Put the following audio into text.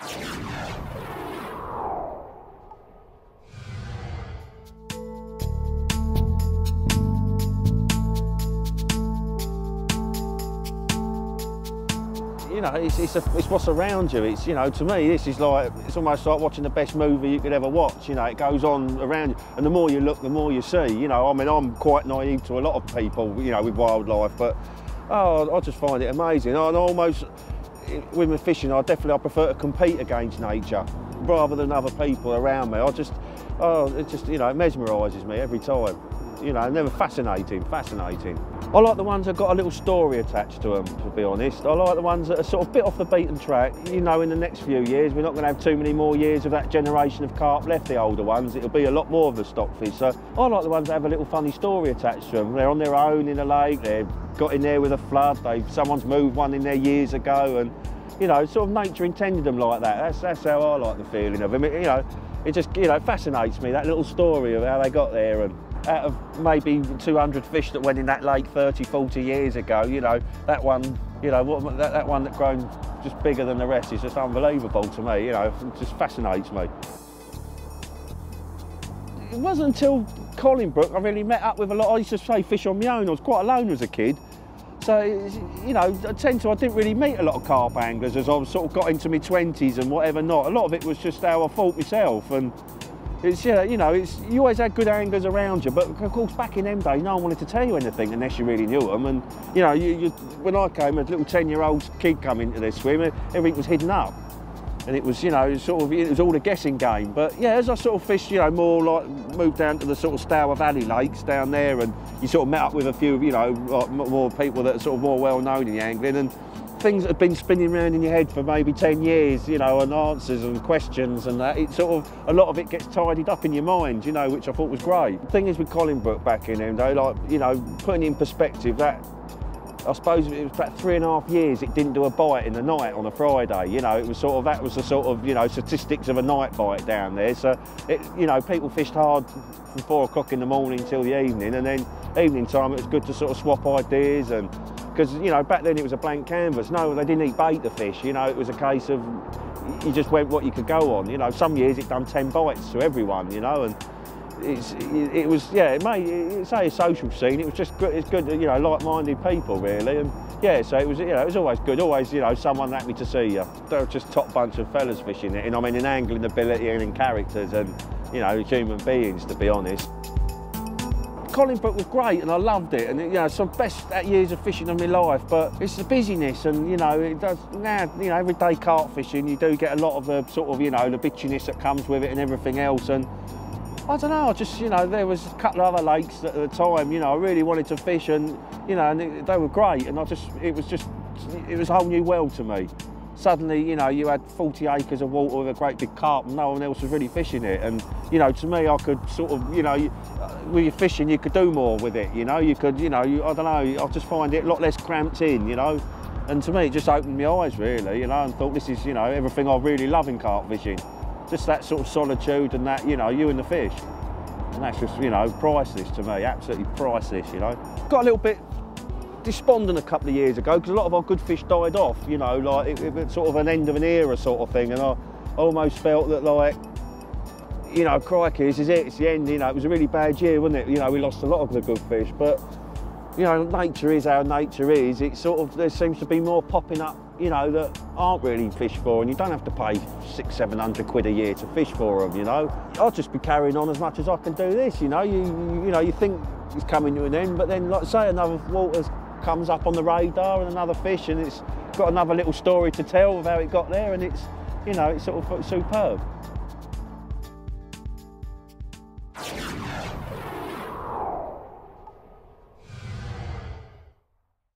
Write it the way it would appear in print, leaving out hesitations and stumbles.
You know, it's what's around you. It's, you know, to me, this is like, it's almost like watching the best movie you could ever watch. You know, it goes on around you, and the more you look, the more you see. You know, I mean, I'm quite naive to a lot of people, you know, with wildlife, but oh, I just find it amazing. And almost with my fishing, I prefer to compete against nature rather than other people around me. It just, you know, it mesmerises me every time. You know, they're fascinating. I like the ones that got a little story attached to them, to be honest. I like the ones that are sort of a bit off the beaten track. You know, in the next few years, we're not going to have too many more years of that generation of carp left, the older ones. It'll be a lot more of the stockfish. So I like the ones that have a little funny story attached to them. They're on their own in the lake, they've got in there with a flood, someone's moved one in there years ago, and, you know, sort of nature intended them like that. That's how I like the feeling of them. You know, it just, you know, fascinates me, that little story of how they got there. And out of maybe 200 fish that went in that lake 30, 40 years ago, you know, that one, you know, that one that grown just bigger than the rest is just unbelievable to me, you know, it just fascinates me. It wasn't until Collingbrook I really met up with a lot. I used to say fish on my own. I was quite alone as a kid. So, you know, I didn't really meet a lot of carp anglers as I sort of got into my 20s and whatever not. A lot of it was just how I thought myself. And it's, you know, you always had good anglers around you, but of course back in them days no one wanted to tell you anything unless you really knew them. And, you know, when I came, a little 10-year-old kid come into this swim, everything was hidden up. And it was, you know, sort of, it was all a guessing game. But yeah, as I sort of fished, you know, more like moved down to the sort of Stour Valley lakes down there, and you sort of met up with a few, you know, like more people that are sort of more well known in the angling, and things that have been spinning around in your head for maybe 10 years, you know, and answers and questions and that, it sort of, a lot of it gets tidied up in your mind, you know, which I thought was great. The thing is with Collingbrook back in them though, like, you know, putting in perspective that, I suppose it was about 3.5 years it didn't do a bite in the night on a Friday, you know, it was sort of, that was the sort of, you know, statistics of a night bite down there. So, you know, people fished hard from 4 o'clock in the morning till the evening, and then evening time it was good to sort of swap ideas, and because, you know, back then it was a blank canvas. No, they didn't eat bait the fish, you know, it was a case of you just went what you could go on, you know. Some years it done 10 bites to everyone, you know, and it was, yeah, it made, it's a social scene. It was just good, it's good, you know, like-minded people really, and yeah, so it was, you know, it was always good, always, you know, someone happy to see you. They're just top bunch of fellas fishing it, and I mean in angling ability and in characters and, you know, human beings, to be honest. Collingbrook was great and I loved it, and, you know, some best years of fishing of my life, but it's the busyness and, you know, it does, now, you know, everyday carp fishing you do get a lot of the sort of, you know, the bitchiness that comes with it and everything else. And I don't know, I just, you know, there was a couple of other lakes at the time, you know, I really wanted to fish, and, you know, and they were great, and I just, it was a whole new world to me. Suddenly, you know, you had 40 acres of water with a great big carp and no one else was really fishing it. And, you know, to me, I could sort of, you know, when you're fishing, you could do more with it, you know, you could, you know, I don't know, I just find it a lot less cramped in, you know. And to me, it just opened my eyes really, you know, and thought this is, you know, everything I really love in carp fishing. Just that sort of solitude and that, you know, you and the fish. And that's just, you know, priceless to me, absolutely priceless, you know. Got a little bit despondent a couple of years ago because a lot of our good fish died off, you know, like it was sort of an end of an era sort of thing, and I almost felt that, like, you know, crikey, this is it, it's the end, you know, it was a really bad year, wasn't it? You know, we lost a lot of the good fish, but, you know, nature is how nature is. It sort of, there seems to be more popping up, you know, that aren't really fished for, and you don't have to pay 600-700 quid a year to fish for them, you know. I'll just be carrying on as much as I can do this, you know. You know, you think it's coming to an end, but then, like, say another water's comes up on the radar and another fish, and it's got another little story to tell of how it got there, and it's, you know, it's sort of superb.